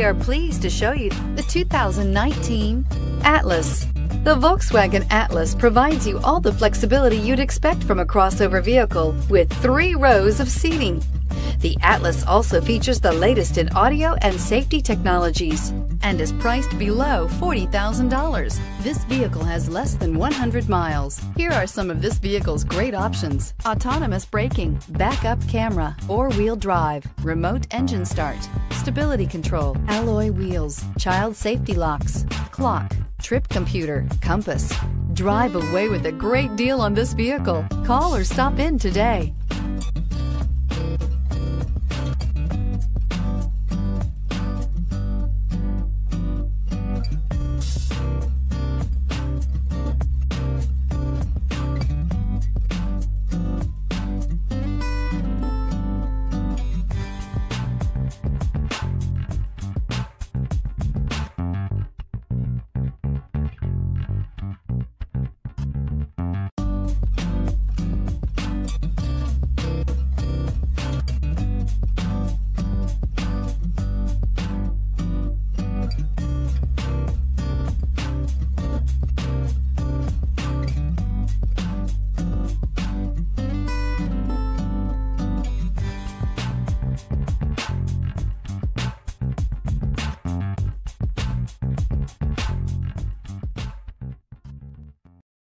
We are pleased to show you the 2019 Atlas. The Volkswagen Atlas provides you all the flexibility you'd expect from a crossover vehicle with 3 rows of seating. The Atlas also features the latest in audio and safety technologies and is priced below $40,000. This vehicle has less than 100 miles. Here are some of this vehicle's great options: autonomous braking, backup camera, four-wheel drive, remote engine start, stability control, alloy wheels, child safety locks, clock, trip computer, compass. Drive away with a great deal on this vehicle. Call or stop in today.